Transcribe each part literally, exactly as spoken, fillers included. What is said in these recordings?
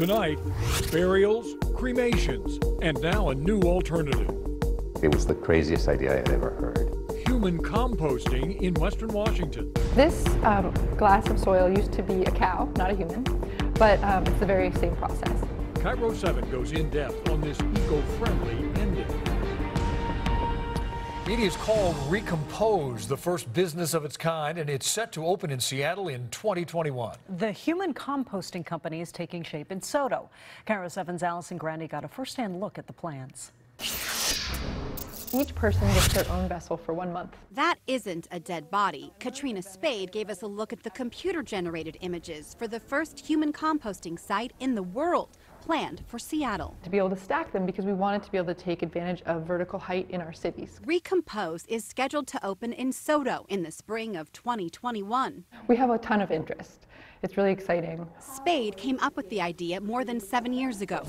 Tonight, burials, cremations, and now a new alternative. It was the craziest idea I had ever heard. Human composting in Western Washington. This um, glass of soil used to be a cow, not a human, but um, it's the very same process. KIRO seven goes in depth on this eco-friendly ending. It is called Recompose, the first business of its kind, and it's set to open in Seattle in twenty twenty-one. The human composting company is taking shape in SoDo. KIRO seven's Allison Grandy got a first-hand look at the plans. Each person gets their own vessel for one month. That isn't a dead body. Katrina Spade gave us a look at the computer-generated images for the first human composting site in the world, planned for Seattle. To be able to stack them because we wanted to be able to take advantage of vertical height in our cities. Recompose is scheduled to open in SoDo in the spring of twenty twenty-one. We have a ton of interest. It's really exciting. Spade came up with the idea more than seven years ago,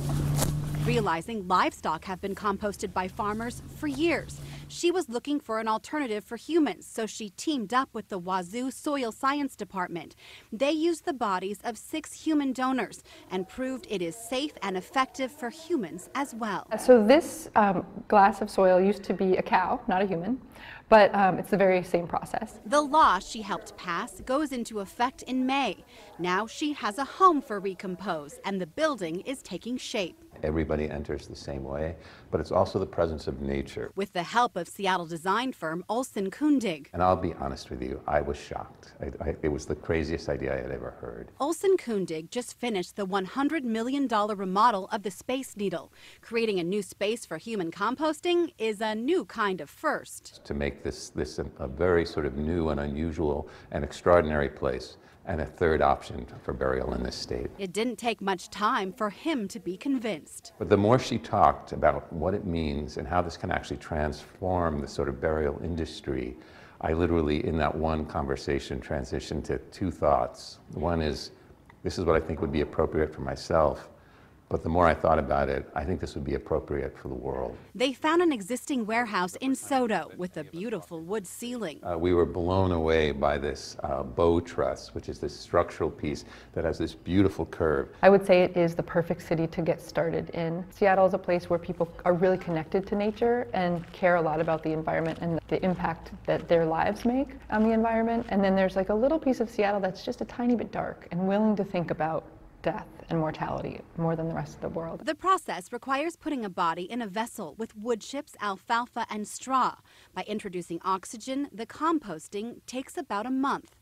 realizing livestock have been composted by farmers for years. She was looking for an alternative for humans, so she teamed up with the WAZOO Soil Science Department. They used the bodies of six human donors and proved it is safe and effective for humans as well. So this um, glass of soil used to be a cow, not a human, but um, it's the very same process. The law she helped pass goes into effect in May. Now she has a home for Recompose, and the building is taking shape. Everybody enters the same way, but it's also the presence of nature. With the help of Seattle design firm Olson Kundig. And I'll be honest with you, I was shocked. I, I, it was the craziest idea I had ever heard. Olson Kundig just finished the one hundred million dollar remodel of the Space Needle. Creating a new space for human composting is a new kind of first. To make this, this a, a very sort of new and unusual and extraordinary place, and a third option for burial in this state. It didn't take much time for him to be convinced. But the more she talked about what it means and how this can actually transform the sort of burial industry, I literally, in that one conversation, transitioned to two thoughts. One is, this is what I think would be appropriate for myself. But the more I thought about it, I think this would be appropriate for the world. They found an existing warehouse in SoDo with a beautiful wood ceiling. Uh, we were blown away by this uh, bow truss, which is this structural piece that has this beautiful curve. I would say it is the perfect city to get started in. Seattle is a place where people are really connected to nature and care a lot about the environment and the impact that their lives make on the environment. And then there's like a little piece of Seattle that's just a tiny bit dark and willing to think about death and mortality more than the rest of the world. The process requires putting a body in a vessel with wood chips, alfalfa, and straw. By introducing oxygen, the composting takes about a month.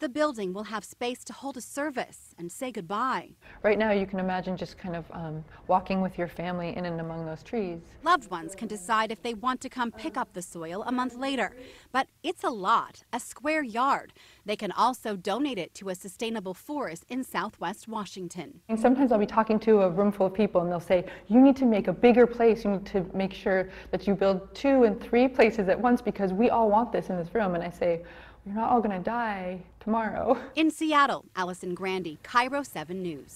The building will have space to hold a service and say goodbye. Right now, you can imagine just kind of um, walking with your family in and among those trees. Loved ones can decide if they want to come pick up the soil a month later. But it's a lot, a square yard. They can also donate it to a sustainable forest in Southwest Washington. And sometimes I'll be talking to a room full of people and they'll say, you need to make a bigger place. You need to make sure that you build two and three places at once because we all want this in this room. And I say, you're not all going to die tomorrow. In Seattle, Allison Grandy, KIRO seven News.